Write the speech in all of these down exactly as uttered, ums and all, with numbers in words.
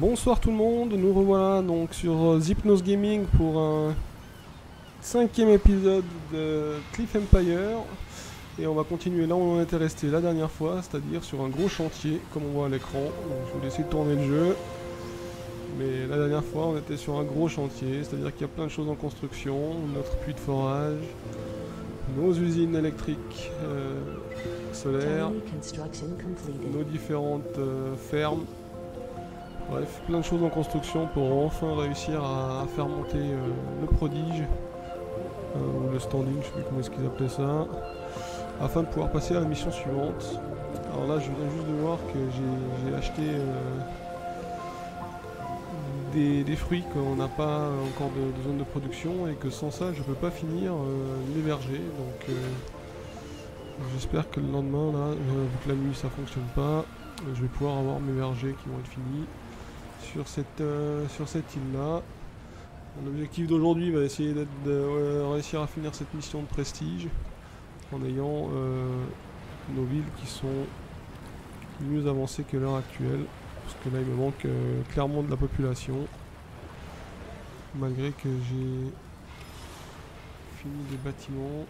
Bonsoir tout le monde, nous revoilà donc sur Zypnos Gaming pour un cinquième épisode de Cliff Empire. Et on va continuer là où on en était resté la dernière fois, c'est-à-dire sur un gros chantier, comme on voit à l'écran. Je vais essayer de tourner le jeu. Mais la dernière fois on était sur un gros chantier, c'est-à-dire qu'il y a plein de choses en construction. Notre puits de forage, nos usines électriques euh, solaires, nos différentes euh, fermes. Bref, plein de choses en construction pour enfin réussir à faire monter euh, le prodige, euh, ou le standing, je ne sais plus comment est-ce qu'ils appelaient ça, afin de pouvoir passer à la mission suivante. Alors là, je viens juste de voir que j'ai acheté euh, des, des fruits qu'on n'a pas encore de, de zone de production, et que sans ça, je ne peux pas finir euh, les vergers. Donc euh, j'espère que le lendemain, là, euh, vu que la nuit ça fonctionne pas, euh, je vais pouvoir avoir mes vergers qui vont être finis. Sur cette, euh, sur cette île là, l'objectif d'aujourd'hui va bah, essayer d'être de euh, réussir à finir cette mission de prestige en ayant euh, nos villes qui sont mieux avancées que l'heure actuelle, parce que là il me manque euh, clairement de la population, malgré que j'ai fini des bâtiments.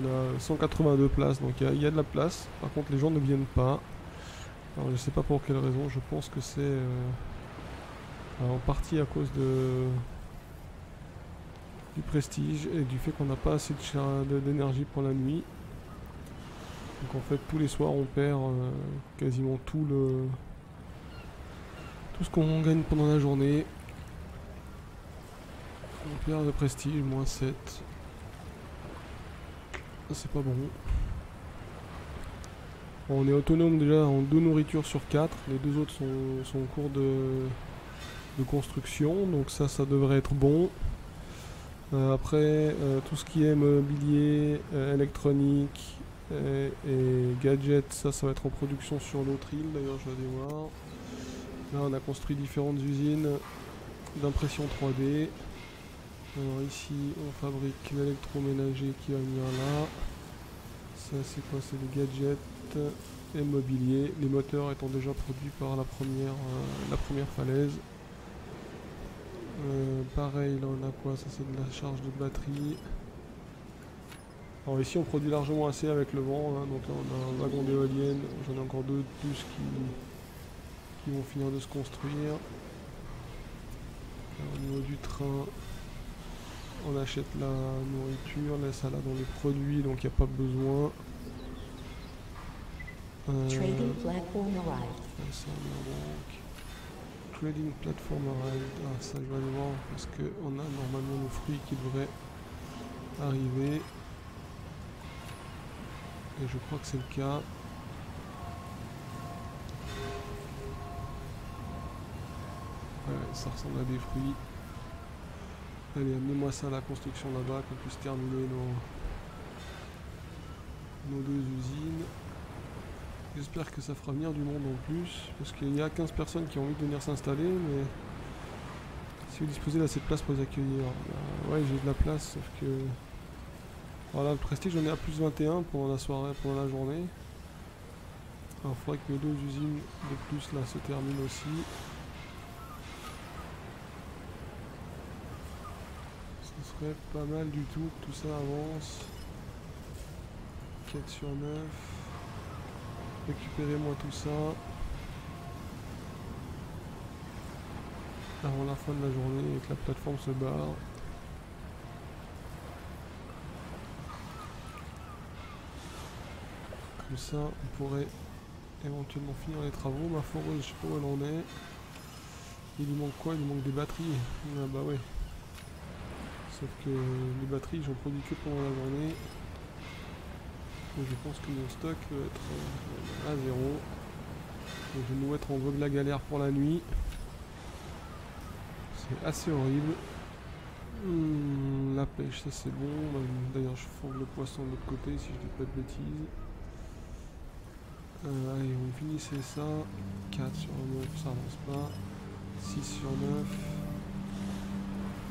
On a cent quatre-vingt-deux places, donc il y, y a de la place. Par contre les gens ne viennent pas. Alors je sais pas pour quelle raison, je pense que c'est euh, en partie à cause de du prestige et du fait qu'on n'a pas assez d'énergie pour la nuit. Donc en fait tous les soirs on perd euh, quasiment tout le tout ce qu'on gagne pendant la journée. On perd de prestige, moins sept. C'est pas bon. On est autonome déjà en deux nourritures sur quatre, les deux autres sont, sont en cours de, de construction, donc ça, ça devrait être bon. Euh, après, euh, tout ce qui est mobilier, euh, électronique et, et gadgets, ça, ça va être en production sur l'autre île, d'ailleurs je vais aller voir. Là, on a construit différentes usines d'impression trois D. Alors ici, on fabrique l'électroménager qui va venir là. Ça, c'est quoi? C'est des gadgets et mobilier, les moteurs étant déjà produits par la première euh, la première falaise. Euh, pareil, là on a quoi? Ça c'est de la charge de batterie. Alors ici on produit largement assez avec le vent, hein. Donc là on a un wagon d'éolienne, j'en ai encore deux de plus qui, qui vont finir de se construire. Alors, au niveau du train, on achète la nourriture, la salade, on les produit, donc il n'y a pas besoin. Euh, Trading Platform Arrived. Ça, donc, Trading Platform Arrived. Ah, ça je vais aller voir parce qu'on a normalement nos fruits qui devraient arriver. Et je crois que c'est le cas. Ouais, ça ressemble à des fruits. Allez, amenez-moi ça à la construction là-bas, qu'on puisse terminer nos, nos deux usines. J'espère que ça fera venir du monde en plus, parce qu'il n'y a quinze personnes qui ont envie de venir s'installer, mais si vous disposez d'assez de place pour les accueillir. Bah, ouais, j'ai de la place, sauf que... Voilà, le prestige, j'en ai à plus vingt et un pendant la soirée, pendant la journée. Alors, il faudrait que mes deux usines de plus, là, se terminent aussi. Ce serait pas mal du tout que tout ça avance. quatre sur neuf. Récupérez-moi tout ça avant la fin de la journée et que la plateforme se barre. Comme ça, on pourrait éventuellement finir les travaux. Ma foreuse, je sais pas où elle en est. Il lui manque quoi? Il lui manque des batteries. Ah bah ouais. Sauf que les batteries, j'en produis que pendant la journée. Je pense que mon stock va être à zéro. Donc je vais nous mettre en voie de la galère pour la nuit. C'est assez horrible. Hum, la pêche, ça c'est bon. D'ailleurs, je fourgue le poisson de l'autre côté si je dis pas de bêtises. Euh, allez, on finissait ça. quatre sur neuf, ça avance pas. six sur neuf.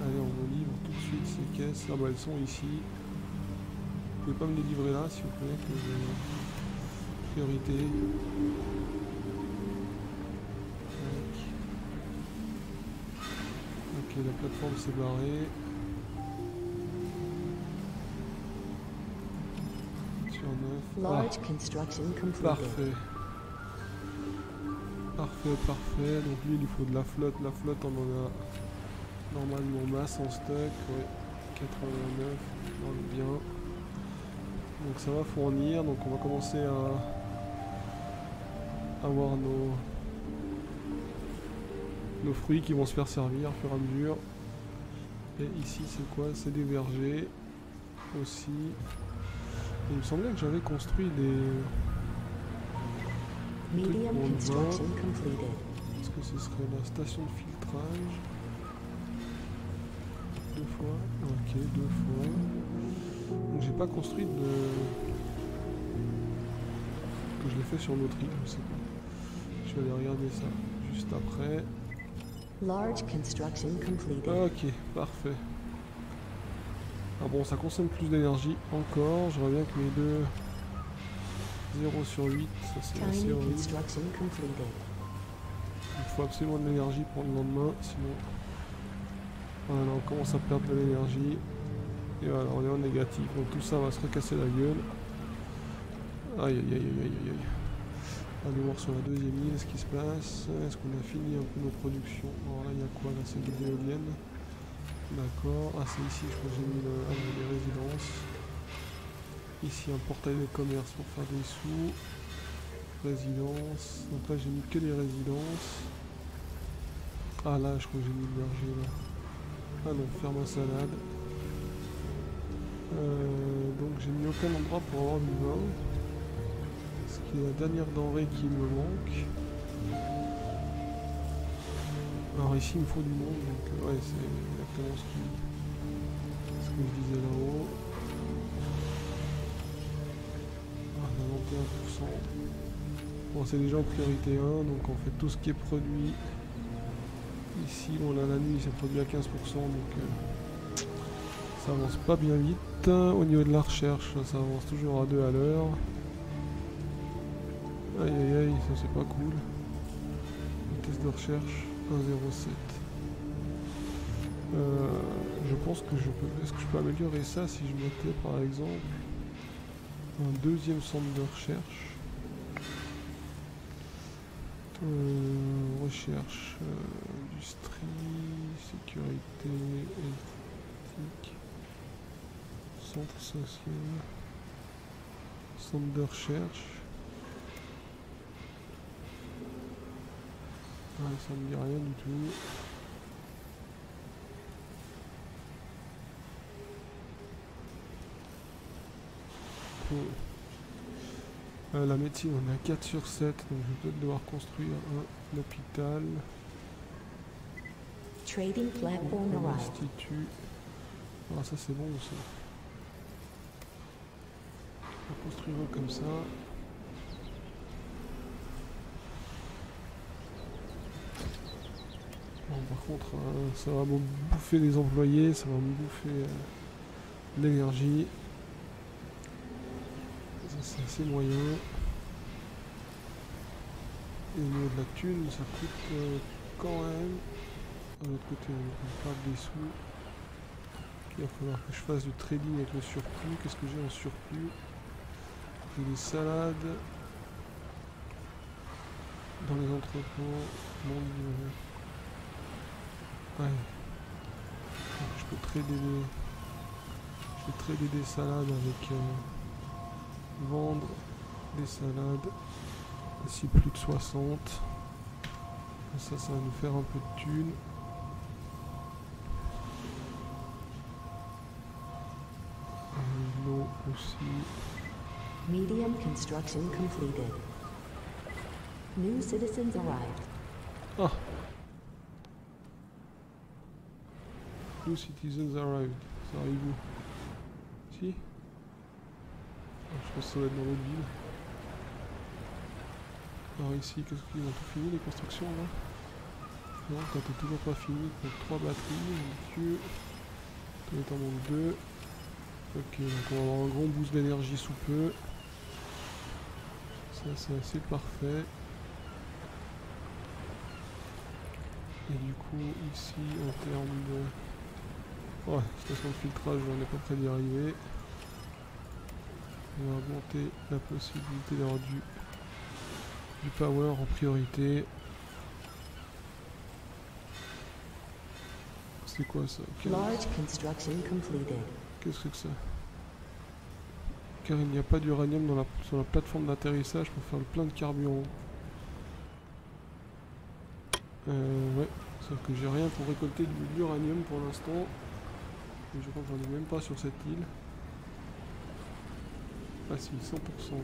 Allez, on relivre tout de suite ces caisses. Ah bah elles sont ici. Vous pouvez pas me les livrer là, s'il vous plaît, que j'ai priorité. la plateforme s'est barrée. Large construction complete. Parfait. Parfait, parfait. Donc lui, il lui faut de la flotte. La flotte, on en a normalement masse en stock. Ouais. quatre-vingt-neuf, on est bien. Donc ça va fournir. Donc on va commencer à avoir nos, nos fruits qui vont se faire servir au fur et à mesure. Et ici, c'est quoi? C'est des vergers aussi. Il me semblait que j'avais construit des... des trucs pour le vin. Est-ce que ce serait la station de filtrage? Deux fois. Ok, deux fois. Donc j'ai pas construit de... que je l'ai fait sur notre île, je sais pas. Je vais aller regarder ça juste après. Large construction completed. Ok, parfait. Ah bon, ça consomme plus d'énergie encore, je vois bien que mes deux zéro sur huit, ça c'est assez horrible. Il faut absolument de l'énergie pour le lendemain, sinon voilà, on commence à perdre de l'énergie. Et voilà, on est en négatif, donc tout ça va se recasser la gueule. Aïe aïe aïe aïe aïe aïe. Allez voir sur la deuxième île ce qui se passe. Est-ce qu'on a fini un peu nos productions? Alors là, il y a quoi? Là, c'est des éoliennes. D'accord, ah c'est ici, je crois que j'ai mis le, ah, les résidences. Ici un portail de commerce pour faire des sous. Résidence, donc là j'ai mis que les résidences. Ah là je crois que j'ai mis le berger là. Ah non, faire ma salade. Euh, donc j'ai mis aucun endroit pour avoir du vin. Ce qui est la dernière denrée qui me manque. Alors ici il me faut du monde, donc ouais c'est exactement ce, qui, ce que je disais là-haut. Ah, quatre-vingt-onze pour cent. Bon c'est déjà en priorité un, donc en fait tout ce qui est produit ici, bon là la nuit c'est produit à quinze pour cent, donc euh, ça avance pas bien vite. Au niveau de la recherche, ça avance toujours à deux à l'heure. Aïe aïe aïe, ça c'est pas cool. Vitesse de recherche. un virgule zéro sept. Euh, je pense que je peux... Est-ce que je peux améliorer ça si je mettais par exemple un deuxième centre de recherche? Euh, recherche, euh, industrie, sécurité, éthique, centre social, centre de recherche. Ah, ça ne me dit rien du tout. Cool. Euh, la médecine, on est à quatre sur sept, donc je vais peut-être devoir construire un hôpital. Trading platform un institut. Ah, ça c'est bon ça. On va construire un comme ça. Par contre, hein, ça va me bouffer des employés, ça va me bouffer euh, de l'énergie. Ça, c'est assez moyen. Et au niveau de la thune, ça coûte euh, quand même. De l'autre côté, on perd des sous. Puis, il va falloir que je fasse du trading avec le surplus. Qu'est-ce que j'ai en surplus? J'ai des salades. Dans les entrepôts. Mon euh, ouais. Donc, je peux trader des... je peux trader des salades avec euh, vendre des salades ici plus de soixante. Et ça ça va nous faire un peu de thunes. L'eau aussi. Medium construction completed. New citizens arrived. Ah. New citizens arrived. Ça arrive où? Si? Je pense que ça va être dans l'autre ville. Alors ici, qu'est-ce qu'ils ont tout fini les constructions là? Non, quand t'es toujours pas fini, t'as trois batteries, mon dieu. T'en es en manque deux. Ok, donc on va avoir un grand boost d'énergie sous peu. Ça c'est assez parfait. Et du coup, ici, en termes de... Ouais, station de filtrage, on est à peu près d'y arriver. On va monter la possibilité d'avoir du... du power en priorité. C'est quoi ça? Qu'est-ce que c'est ça? Car il n'y a pas d'uranium dans la, sur la plateforme d'atterrissage pour faire le plein de carburant. Euh, ouais, sauf que j'ai rien pour récolter de l'uranium pour l'instant. Et je crois que j'en ai même pas sur cette île. Ah si, cent pour cent.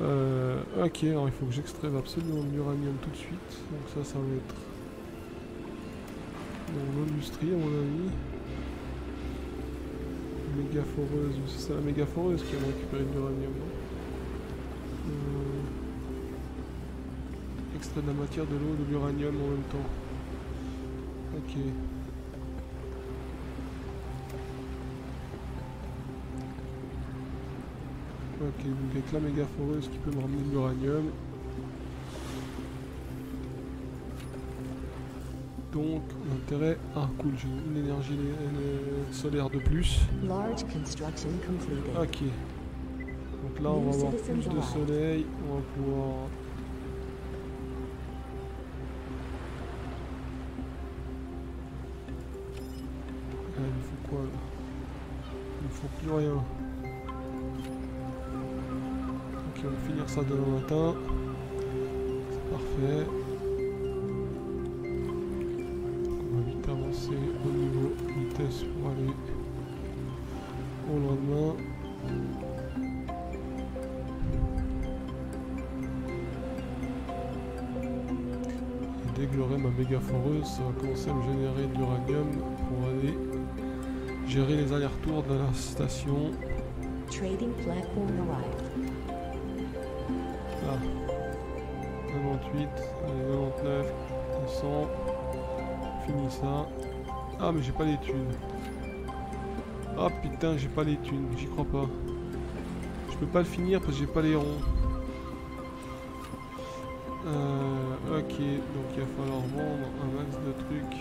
Euh, ok, alors il faut que j'extraise absolument de l'uranium tout de suite. Donc ça, ça va être dans l'industrie à mon avis. Méga foreuse, c'est ça la méga foreuse qui a récupéré de l'uranium. Euh, extrait de la matière, de l'eau, de l'uranium en même temps. Ok. Ok, donc avec la méga foreuse qui peut me ramener de l'uranium. Donc, l'intérêt... Ah cool, j'ai une énergie solaire de plus. Ok. Donc là, on va avoir plus de soleil. On va pouvoir... Ah, il me faut quoi là? Il me faut plus rien. Ok, on va finir ça demain matin. C'est parfait. Au niveau vitesse pour aller au lendemain. Et dès que j'aurai ma méga foreuse, ça va commencer à me générer de l'uranium pour aller gérer les allers-retours de la station. Ah, quatre-vingt-dix-huit, quatre-vingt-dix-neuf, cent. Fini ça. Ah mais j'ai pas les thunes. Ah putain, j'ai pas les thunes, j'y crois pas. Je peux pas le finir parce que j'ai pas les ronds. Euh, ok, donc il va falloir vendre un max de trucs.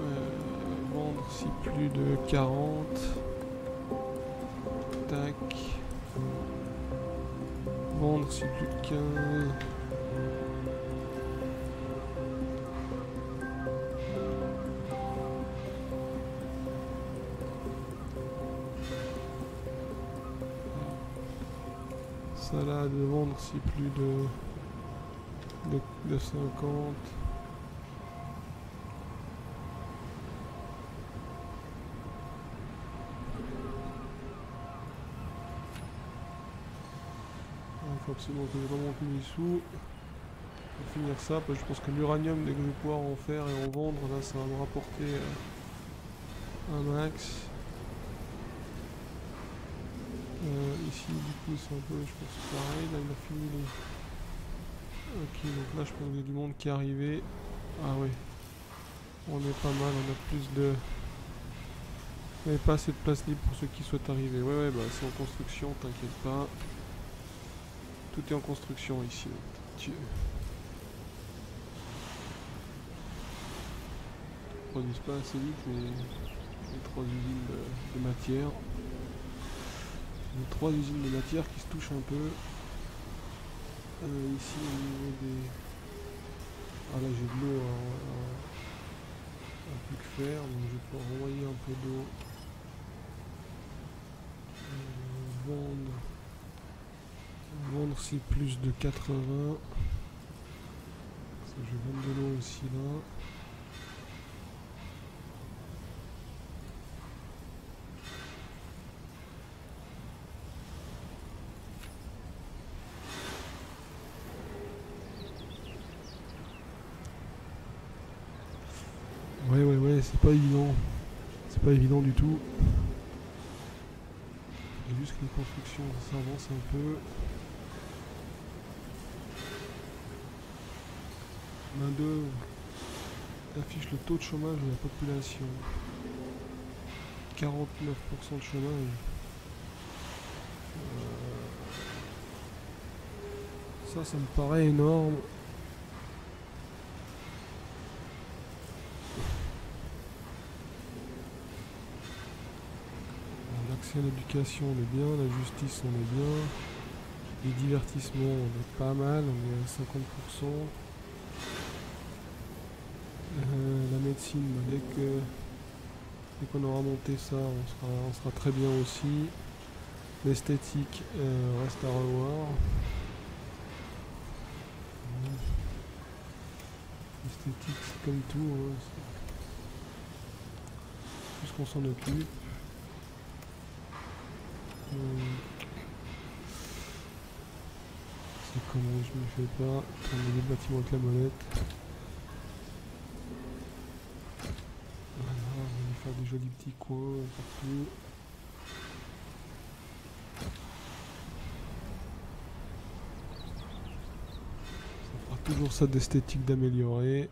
Euh, vendre si plus de quarante. Tac. Vendre si plus de quinze. Ça là de vendre si plus de, de, de cinquante. Il faut absolument que je remonte mes sous. Pour finir ça, parce que je pense que l'uranium, dès que je vais pouvoir en faire et en vendre, là ça va me rapporter euh, un max. Euh, ici du coup c'est un peu, je pense, pareil. Là il a fini les... Ok, donc là je pense qu'il y a du monde qui est arrivé. Ah oui, on est pas mal, on a plus de... Il n'y avait pas assez de place libre pour ceux qui souhaitent arriver. Ouais ouais, bah c'est en construction, t'inquiète pas. Tout est en construction ici. Dieu. Ils produisent pas assez vite, mais les trois usines de, de matière. Trois usines de matière qui se touchent un peu. Euh, ici au niveau des... Ah là j'ai de l'eau à plus que faire, donc je vais pouvoir envoyer un peu d'eau. Euh, vendre. Vendre si plus de quatre-vingts. Ça, je vais vendre de l'eau aussi là. Ouais ouais ouais, c'est pas évident, c'est pas évident du tout. J'ai juste que les constructions ça avance un peu. Main d'œuvre affiche le taux de chômage de la population. quarante-neuf pour cent de chômage. Euh... Ça, ça me paraît énorme. l'accès à l'éducation, on est bien. La justice, on est bien. Les divertissements, on est pas mal. On est à cinquante pour cent. Euh, la médecine, dès que dès qu'on aura monté ça, on sera, on sera très bien aussi. L'esthétique euh, reste à revoir. L'esthétique, c'est comme tout, hein. Plus qu'on s'en occupe. Euh, c'est comment je me fais pas tourner les bâtiments avec la molette. Des jolis petits coins partout. Ça fera toujours ça d'esthétique d'améliorer.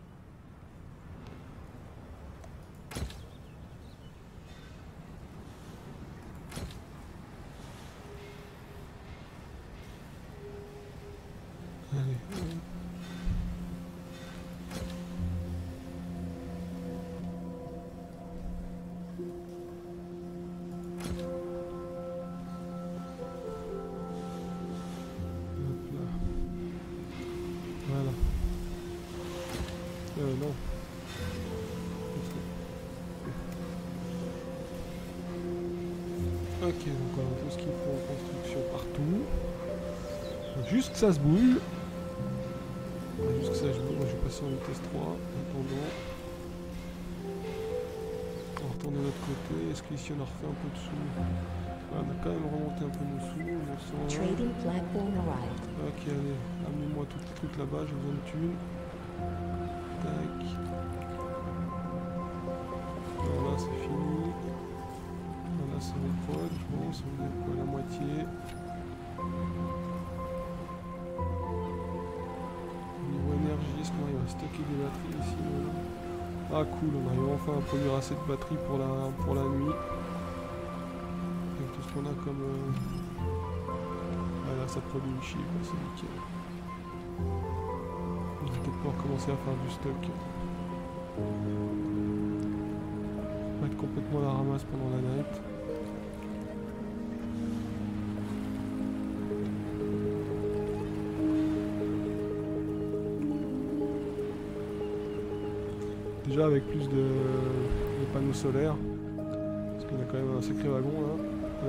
Juste que ça se bouge. Juste que ça se bouge. Moi, je vais passer en vitesse trois. En attendant. On va retourner de l'autre côté. Est-ce qu'ici on a refait un peu de sous? Ah, on a quand même remonté un peu nos sous. On sent... Ok, allez. Amenez-moi tous les trucs là-bas. J'ai besoin de thunes. Tac. Voilà, c'est fini. Voilà, c'est les prods. Je pense on est quoi, la moitié. Il va stocker des batteries ici. Ah cool, on arrive enfin à produire assez de batteries pour la, pour la nuit. Avec tout ce qu'on a comme... Euh... Ah là ça produit du chiffre, c'est nickel. On va peut-être pouvoir commencer à faire du stock. On va être complètement à la ramasse pendant la night. Déjà avec plus de, de panneaux solaires, parce qu'on a quand même un sacré wagon là,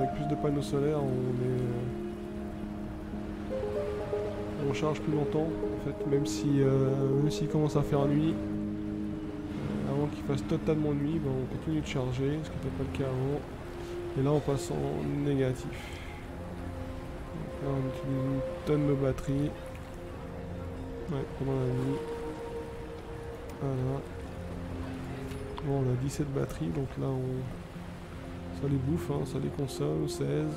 avec plus de panneaux solaires on est on charge plus longtemps en fait, même si euh, même s'il commence à faire nuit, euh, avant qu'il fasse totalement nuit, ben on continue de charger, ce qui n'était pas le cas avant, et là on passe en négatif. Donc là on utilise une tonne de batterie, ouais, pendant la nuit, voilà. Bon, on a dix-sept batteries, donc là on... ça les bouffe, hein, ça les consomme, seize.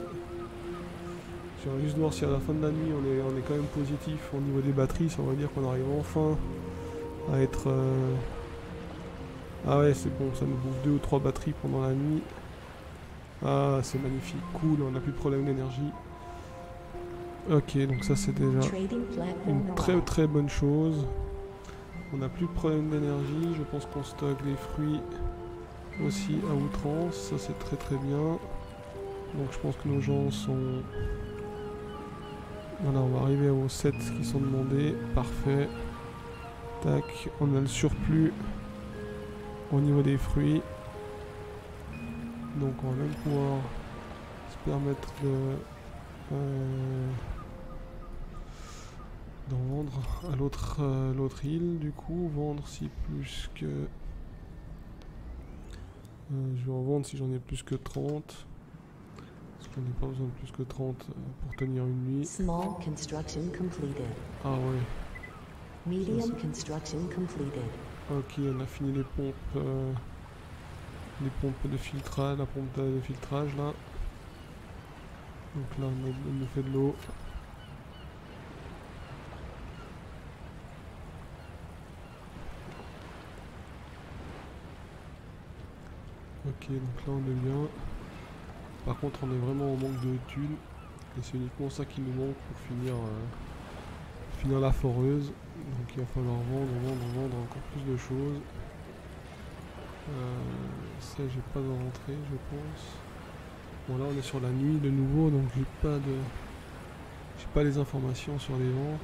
Je vais juste voir si à la fin de la nuit on est, on est quand même positif au niveau des batteries, ça on va dire qu'on arrive enfin à être... Euh... Ah ouais c'est bon, ça nous bouffe deux ou trois batteries pendant la nuit. Ah c'est magnifique, cool, on n'a plus de problème d'énergie. Ok, donc ça c'est déjà une très très bonne chose. On n'a plus de problème d'énergie, je pense qu'on stocke les fruits aussi à outrance, ça c'est très très bien. Donc je pense que nos gens sont... Voilà, on va arriver aux sept qui sont demandés, parfait. Tac, on a le surplus au niveau des fruits. Donc on va même pouvoir se permettre de... Euh... d'en vendre à l'autre euh, l'autre île, du coup vendre si plus que euh, je vais en vendre si j'en ai plus que trente, parce qu'on n'a pas besoin de plus que trente pour tenir une nuit. Small construction completed. Ah ouais. Medium construction completed. Ok, on a fini les pompes euh, les pompes de filtrage, la pompe de filtrage là, donc là on, a, on a fait de l'eau. Ok, donc là on est bien. Par contre on est vraiment en manque de thunes. Et c'est uniquement ça qui nous manque pour finir, euh, finir la foreuse. Donc il va falloir vendre, vendre, vendre encore plus de choses. Euh, ça j'ai pas de rentrée je pense. Bon, là on est sur la nuit de nouveau, donc j'ai pas de j'ai pas les informations sur les ventes.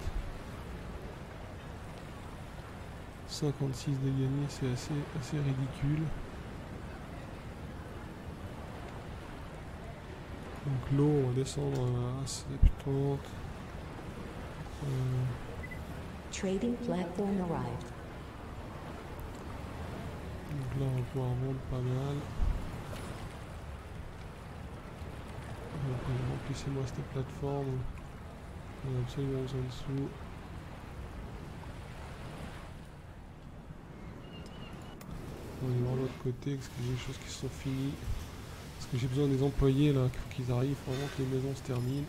cinquante-six dégainé, c'est assez, assez ridicule. Donc l'eau, on va descendre à soixante. Euh... Trading platform arrived. Donc là on va pouvoir vendre pas mal. Donc remplissez-moi cette plateforme. On a absolument besoin de sous. On est voir l'autre côté, parce que j'ai des choses qui sont finies. Parce que j'ai besoin des employés là, qu'il faut qu'ils arrivent avant que les maisons se terminent.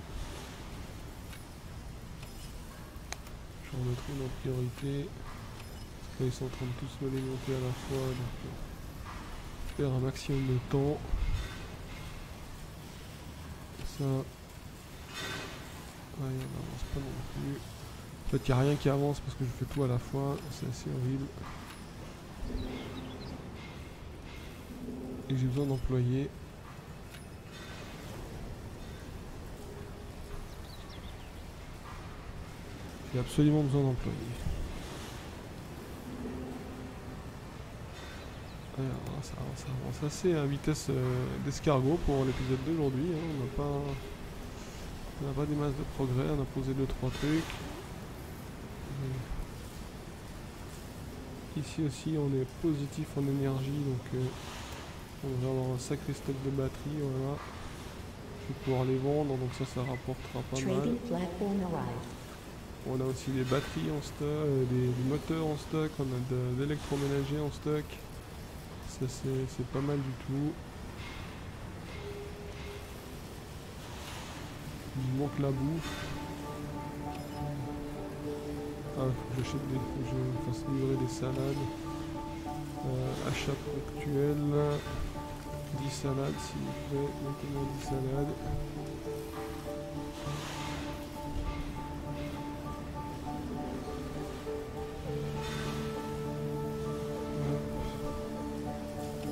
Je vais remettre une en priorité. Parce que là, ils sont en train de tous me les monter à la fois, donc je perds un maximum de temps. Ça. Ouais, on n'avance pas non plus. En fait, il n'y a rien qui avance parce que je fais tout à la fois. C'est assez horrible. Et j'ai besoin d'employés. J'ai absolument besoin d'employés. Alors ça avance, ça avance assez à vitesse euh, d'escargot pour l'épisode d'aujourd'hui. Hein. On n'a pas, on n'a pas des masses de progrès. On a posé deux trois trucs. Et ici aussi, on est positif en énergie, donc. Euh, On va avoir un sacré stock de batteries, voilà. Je vais pouvoir les vendre, donc ça, ça rapportera pas mal. On a aussi des batteries en stock, des, des moteurs en stock, on a de, de l'électroménager en stock. Ça, c'est pas mal du tout. Il manque la bouffe. Ah, faut que j'achète des... Faut que je fasse livrer des salades. Euh, achat ponctuel, dix salades s'il vous plaît, maintenant dix salades.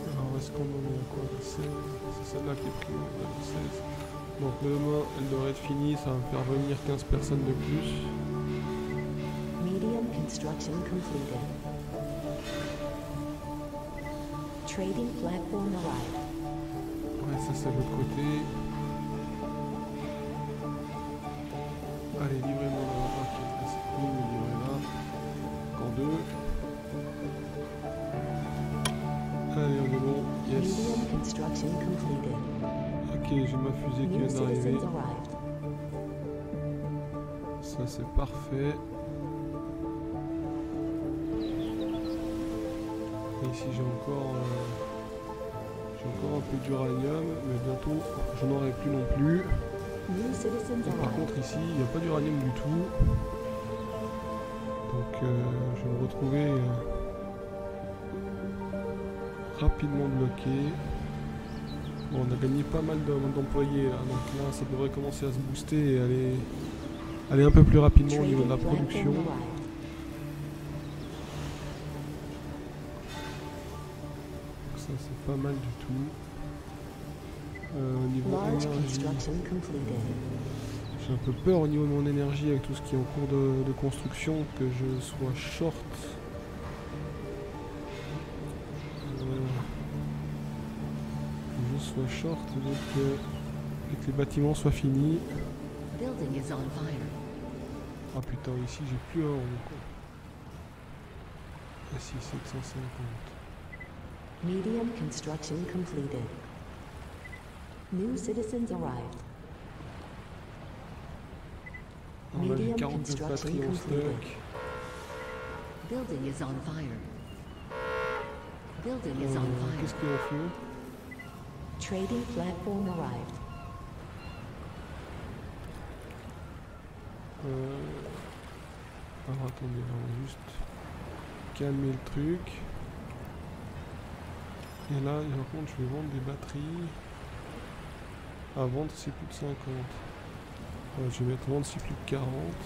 Alors est-ce qu'on en est à quoi? C'est celle-là qui est prise, seize. Donc demain elle devrait être finie, ça va me faire venir quinze personnes de plus. Medium construction completed. Trading platform arrived. Ouais, ça c'est de l'autre côté. Allez, livrez-moi là. Ok, c'est cool, livrez là. Encore deux. Allez, on est bon. Yes. Ok, j'ai ma fusée qui vient d'arriver. Ça c'est parfait. Ici j'ai encore, euh, j'ai encore un peu d'uranium, mais bientôt je n'en aurai plus non plus. Et par contre ici il n'y a pas d'uranium du tout. Donc euh, je vais me retrouver euh, rapidement bloqué. Bon, on a gagné pas mal d'employés là, donc là ça devrait commencer à se booster et aller, aller un peu plus rapidement au niveau de la production. Ça c'est pas mal du tout. Euh, au niveau énergie, j'ai un peu peur au niveau de mon énergie avec tout ce qui est en cours de, de construction, que je sois short. Euh, que je sois short, donc euh, que les bâtiments soient finis. Ah putain, ici j'ai plus un rond. Ah si, sept cent cinquante. Medium construction completed. New citizens arrived. Medium construction completed. Building is on fire. Building is on fire. Trading platform arrived. Euh... Alors attendez, on va juste calmer le truc. Et là, par contre, je vais vendre des batteries. À vendre, c'est plus de cinquante. Ouais, je vais mettre vendre, c'est plus de quarante.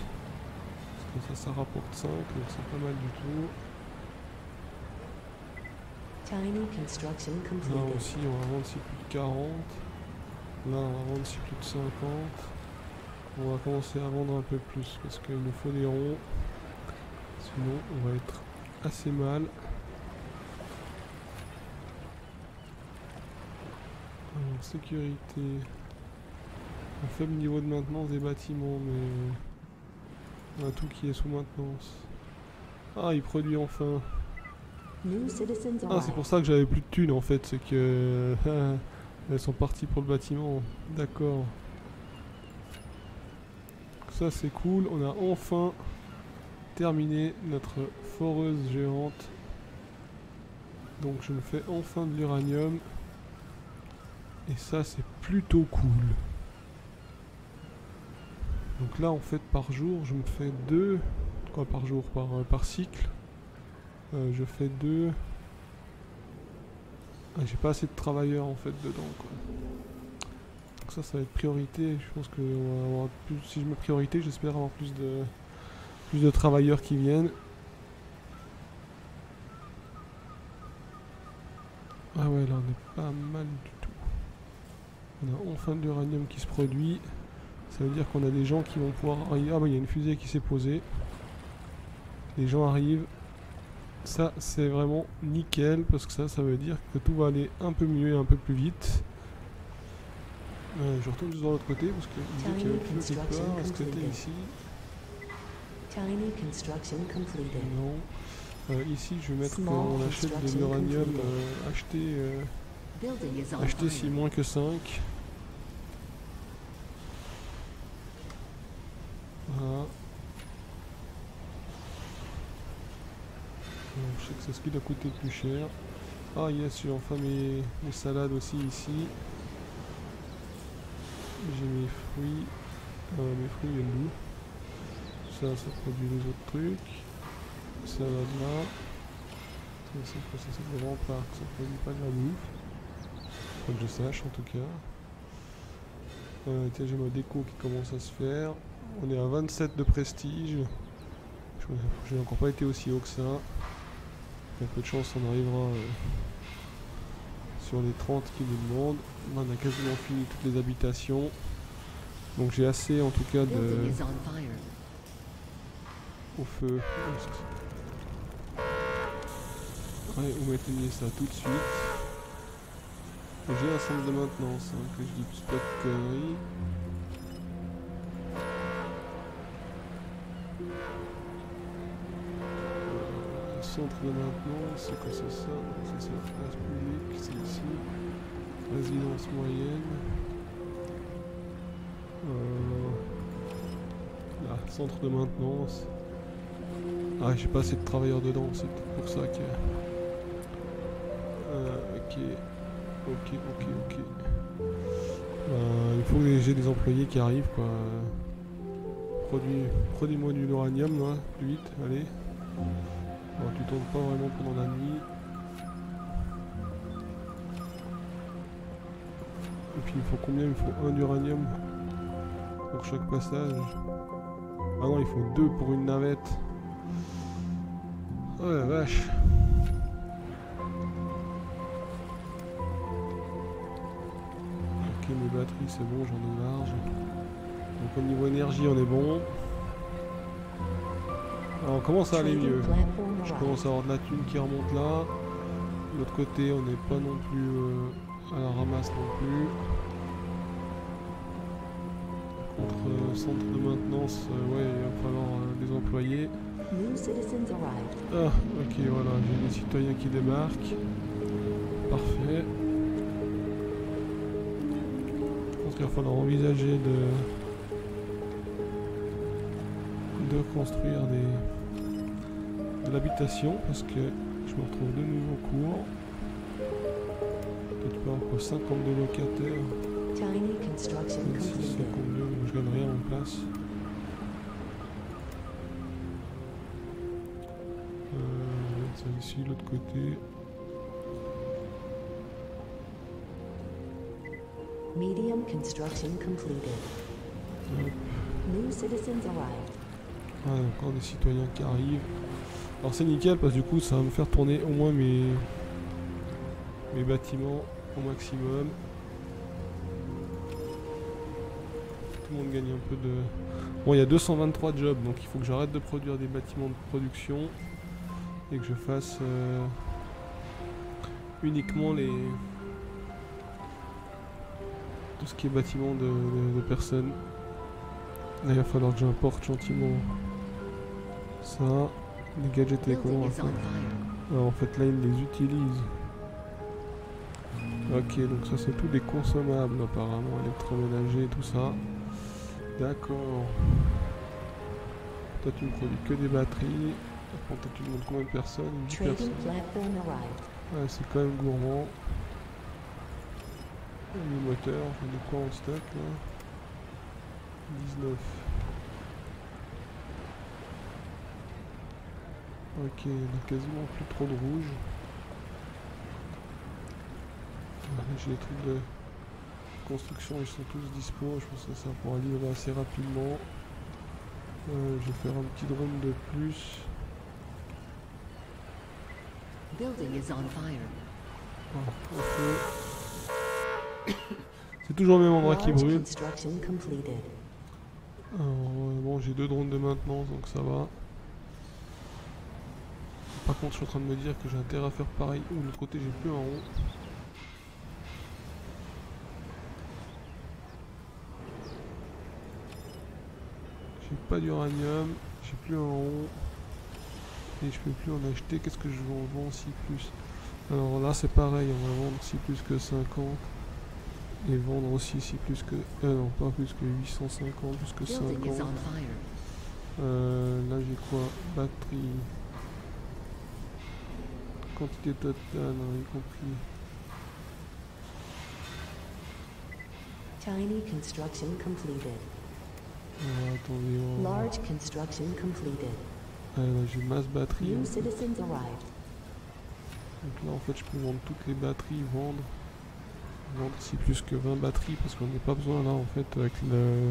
Parce que ça, ça rapporte cinq, donc c'est pas mal du tout. Là aussi, on va vendre, c'est plus de quarante. Là, on va vendre plus de cinquante. On va commencer à vendre un peu plus parce qu'il nous faut des ronds. Sinon, on va être assez mal. Alors, sécurité. Un faible niveau de maintenance des bâtiments, mais on a tout qui est sous maintenance. Ah, il produit enfin. Ah, c'est pour ça que j'avais plus de thunes en fait, c'est que elles sont parties pour le bâtiment. D'accord. Ça c'est cool, on a enfin terminé notre foreuse géante. Donc je me fais enfin de l'uranium. Et ça c'est plutôt cool. Donc là en fait par jour je me fais deux... Quoi par jour? Par, par cycle. Euh, je fais deux... Ah, j'ai pas assez de travailleurs en fait dedans quoi. Donc ça, ça va être priorité. Je pense que on va avoir plus, si je mets priorité, j'espère avoir plus de plus de travailleurs qui viennent. Ah ouais, là on est pas mal du tout. On a enfin de l'uranium qui se produit. Ça veut dire qu'on a des gens qui vont pouvoir arriver. Ah bah il y a une fusée qui s'est posée. Les gens arrivent. Ça c'est vraiment nickel parce que ça ça veut dire que tout va aller un peu mieux et un peu plus vite. Euh, je retourne juste de l'autre côté parce que je disais qu'il y avait plus de peur. Est-ce que c'était ici? Non. Euh, ici je vais mettre qu'on achète de l'uranium euh, acheté, euh, acheté si moins que cinq. Voilà. Je sais que c'est ce qui doit coûter plus cher. Ah yes, j'ai enfin mes, mes salades aussi ici. J'ai mes fruits. Euh, mes fruits et loup. Ça, ça produit les autres trucs. Salade là. Ça, ça, ça, ça c'est vraiment pas. Ça produit pas de la bouffe. Faut que je sache en tout cas. Euh, tiens, j'ai ma déco qui commence à se faire. On est à vingt-sept de prestige. J'ai encore pas été aussi haut que ça. Un peu de chance, on arrivera euh, sur les trente qui nous demandent. On a quasiment fini toutes les habitations. Donc j'ai assez en tout cas de... Au feu. Allez, on va éteigner ça tout de suite. J'ai un centre de maintenance, hein, que je dis plus pas de conneries. Centre de maintenance, c'est quoi c'est ça? C'est ça, place publique, c'est ici. Résidence moyenne. Euh, là, centre de maintenance. Ah, j'ai pas assez de travailleurs dedans, c'est pour ça que... Euh, ok, ok, ok, ok. Euh, il faut que j'ai des employés qui arrivent, quoi. Produis, produis-moi de l'uranium, là, plus vite, allez. Alors, tu tombes pas vraiment pendant la nuit. Et puis il faut combien? Il faut un d'uranium pour chaque passage. Ah non, il faut deux pour une navette. Oh la vache. Ok, mes batteries c'est bon, j'en ai large. Donc au niveau énergie on est bon. Alors on commence à aller mieux, je commence à avoir de la thune qui remonte là, de l'autre côté on n'est pas non plus euh, à la ramasse non plus. Contre euh, centre de maintenance, euh, ouais il va falloir euh, des employés. Ah ok voilà, j'ai des citoyens qui débarquent, parfait. Je pense qu'il va falloir envisager de... de construire des... de l'habitation parce que je me retrouve de nouveau court. Peut-être pas encore cinquante-deux locataires. vingt-six, cinquante-deux, je gagne rien en place. Euh, ça ici, l'autre côté. Medium construction completed. Hop. New citizens arrived. Ah, encore des citoyens qui arrivent. Alors c'est nickel parce que du coup ça va me faire tourner au moins mes, mes bâtiments au maximum. tout le monde gagne un peu de... Bon, il y a deux cent vingt-trois jobs, donc il faut que j'arrête de produire des bâtiments de production et que je fasse euh, uniquement les... tout ce qui est bâtiment de, de, de personnes. Là, il va falloir que j'importe gentiment ça, les gadgets et les colons. Alors, en fait, là, ils les utilisent. Ok, donc ça, c'est tous des consommables, apparemment, électroménager et tout ça. D'accord. Toi, tu me produis que des batteries. Toi, tu demandes combien de personnes? dix personnes. Ouais, c'est quand même gourmand. Les moteurs, on fait de quoi en stock là? dix-neuf. Ok, il n'y a quasiment plus trop de rouge. J'ai des trucs de construction, ils sont tous dispo, je pense que ça pourra livrer assez rapidement. Euh, je vais faire un petit drone de plus. Ah, ok. C'est toujours le même endroit qui brûle. Alors, euh, bon, j'ai deux drones de maintenance, donc ça va. Par contre, je suis en train de me dire que j'ai intérêt à faire pareil. Ou de l'autre côté, j'ai plus un rond. J'ai pas d'uranium, j'ai plus un rond. Et je peux plus en acheter. Qu'est-ce que je en vends si plus? Alors là, c'est pareil, on va vendre si plus que cinquante. Et vendre aussi si plus que... Euh non, pas plus que huit cent cinquante, plus que cinquante. Euh, là j'ai quoi? Batterie. Quantité totale, y compris. Tiny construction completed. Alors, attendez, on... Large construction completed. Ah, là j'ai masse batterie. New citizens arrived. Donc là en fait je peux vendre toutes les batteries, vendre. Vendre si plus que vingt batteries parce qu'on n'a pas besoin là en fait avec le,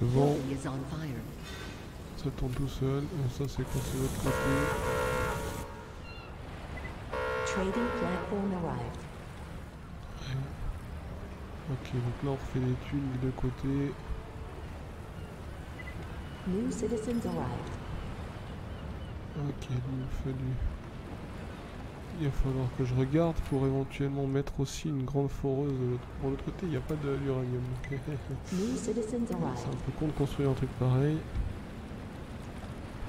le vent. Ça tourne tout seul. Et ça c'est quoi? C'est l'autre côté. Ouais. Ok, donc là on refait des tuiles des deux côtés. Ok, il fallu. Il va falloir que je regarde pour éventuellement mettre aussi une grande foreuse. Pour l'autre côté, il n'y a pas d'uranium. C'est un peu con de construire un truc pareil.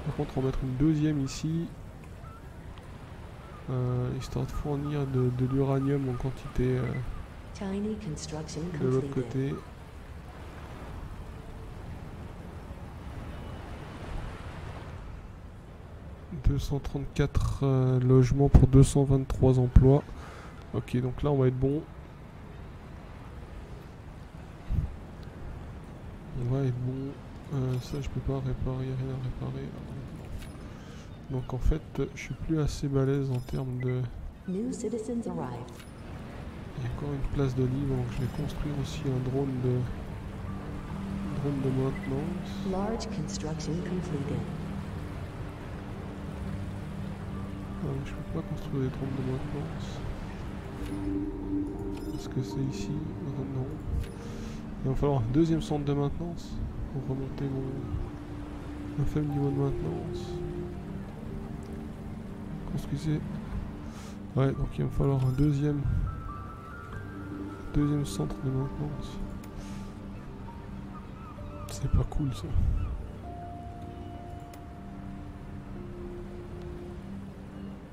Par contre, on va mettre une deuxième ici. Euh, histoire de fournir de, de l'uranium en quantité euh, de l'autre côté. deux cent trente-quatre euh, logements pour deux cent vingt-trois emplois. Ok, donc là on va être bon. On va être bon. Euh, ça je peux pas réparer, rien à réparer. Donc en fait je suis plus assez balèze en termes de... Il y a encore une place de libre, donc je vais construire aussi un drone de, drone de maintenance. Large construction completed. Je peux pas construire des trompes de maintenance. Est-ce que c'est ici? Non. Il va falloir un deuxième centre de maintenance pour remonter mon un faible niveau de maintenance. Construisez. Ouais, donc il va me falloir un deuxième deuxième centre de maintenance. C'est pas cool ça.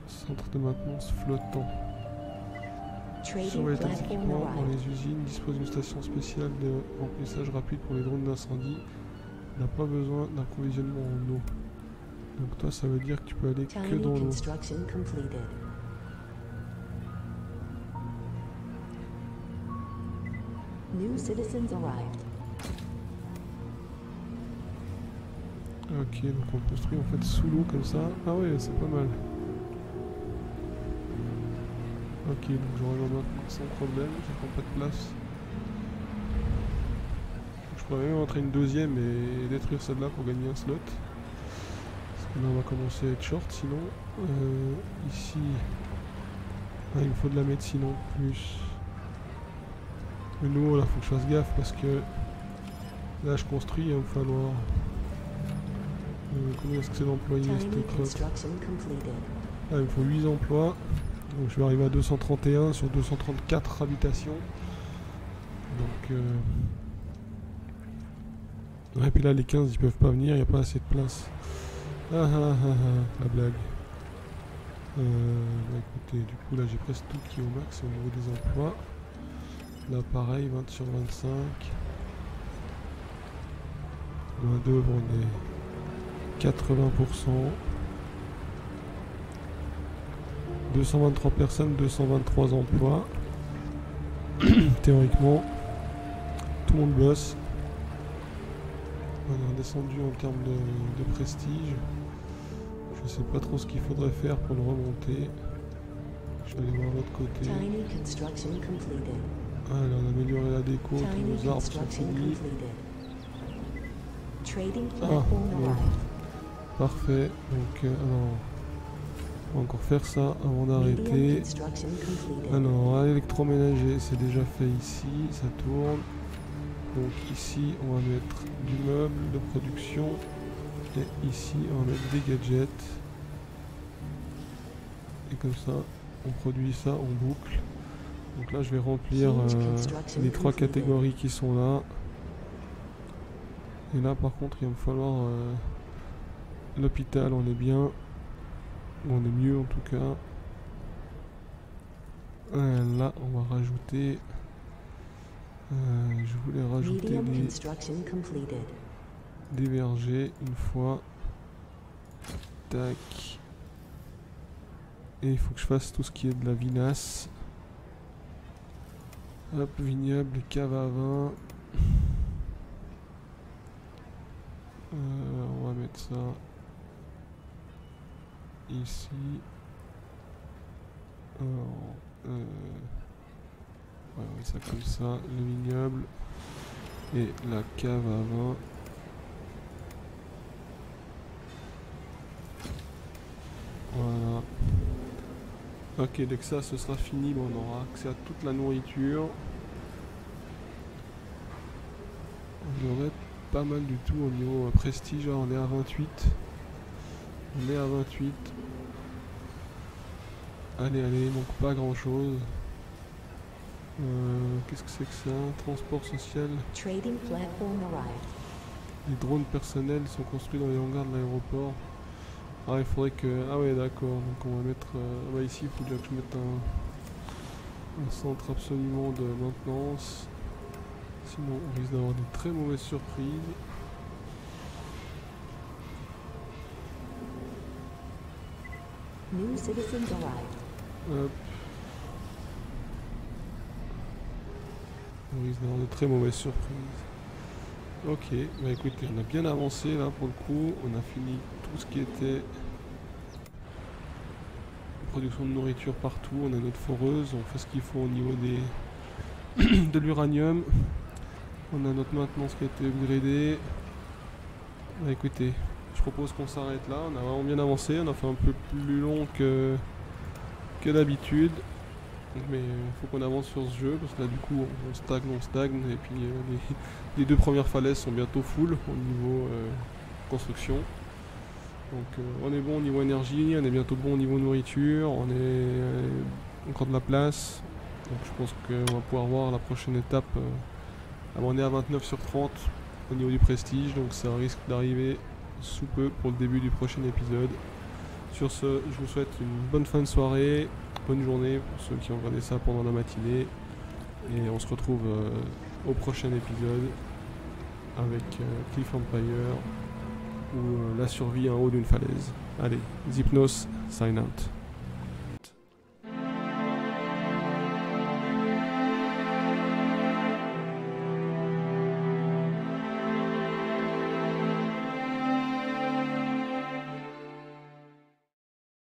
Centre de maintenance flottant. Sur les équipements dans les usines, dispose d'une station spéciale de remplissage rapide pour les drones d'incendie. N'a pas besoin d'approvisionnement en eau. Donc toi, ça veut dire que tu peux aller que dans l'eau. Ok, donc on construit en fait sous l'eau comme ça. Ah ouais, c'est pas mal. Ok, donc j'aurai besoin sans problème, ça prend pas de place. Je pourrais même entrer une deuxième et détruire celle-là pour gagner un slot. Parce que là on va commencer à être short sinon. Euh, ici, ah, il me faut de la médecine en plus. Mais nous là faut que je fasse gaffe parce que Là je construis, il va falloir... Euh, combien est-ce que c'est d'employés cette clope ? Là il me faut huit emplois. Donc je vais arriver à deux cent trente et un sur deux cent trente-quatre habitations. Donc... Euh... Ouais, et puis là les quinze ils peuvent pas venir, il n'y a pas assez de place. Ah ah ah ah, la blague. Euh, bah écoutez, du coup là j'ai presque tout qui est au max au niveau des emplois. Là pareil, vingt sur vingt-cinq. Main d'œuvre on est quatre-vingts pour cent. deux cent vingt-trois personnes, deux cent vingt-trois emplois. Théoriquement, tout le monde bosse. On est descendu en termes de, de prestige. Je sais pas trop ce qu'il faudrait faire pour le remonter. Je vais aller voir l'autre côté. Allez, on a amélioré la déco, tous nos arbres sont finis. Ah, bon. Parfait. Donc, euh, alors, on va encore faire ça avant d'arrêter. Alors, l'électroménager, c'est déjà fait ici, ça tourne. Donc ici on va mettre du meuble de production et ici on va mettre des gadgets et comme ça on produit ça en boucle. Donc là je vais remplir euh, les trois catégories qui sont là et là par contre il va me falloir euh, l'hôpital, on est bien, on est mieux en tout cas. Et là on va rajouter... Euh, je voulais rajouter des, des vergers une fois. Tac. Et il faut que je fasse tout ce qui est de la vinasse. Hop, vignoble, cave à vin. Euh, on va mettre ça ici. Alors, euh, ouais, on met ça comme ça, le vignoble et la cave à vin. Voilà. Ok, dès que ça ce sera fini, bon, on aura accès à toute la nourriture. On devrait être pas mal du tout au niveau prestige. On est à vingt-huit. On est à vingt-huit. Allez, allez, donc pas grand chose. Euh, Qu'est-ce que c'est que ça? Transport social. Les drones personnels sont construits dans les hangars de l'aéroport. Ah, il faudrait que... Ah ouais, d'accord. Donc on va mettre... Euh... Bah ici, il faut déjà que je mette un... un centre absolument de maintenance. Sinon, on risque d'avoir des très mauvaises surprises. New citizens arrived. Hop. On risque d'avoir de très mauvaises surprises. Ok, bah écoutez, on a bien avancé là pour le coup. On a fini tout ce qui était production de nourriture partout. On a notre foreuse, on fait ce qu'il faut au niveau des de l'uranium. On a notre maintenance qui a été upgradée. Bah écoutez, je propose qu'on s'arrête là. On a vraiment bien avancé. On a fait un peu plus long que, que d'habitude. Mais il faut qu'on avance sur ce jeu parce que là du coup on stagne, on stagne et puis euh, les, les deux premières falaises sont bientôt full au niveau euh, construction. Donc euh, on est bon au niveau énergie, on est bientôt bon au niveau nourriture, on est euh, encore de la place. Donc je pense qu'on va pouvoir voir la prochaine étape. Euh, on est à vingt-neuf sur trente au niveau du prestige, donc ça risque d'arriver sous peu pour le début du prochain épisode. Sur ce, je vous souhaite une bonne fin de soirée. Bonne journée pour ceux qui ont regardé ça pendant la matinée et on se retrouve euh, au prochain épisode avec euh, Cliff Empire ou euh, la survie en haut d'une falaise. Allez, Zypnos, sign out.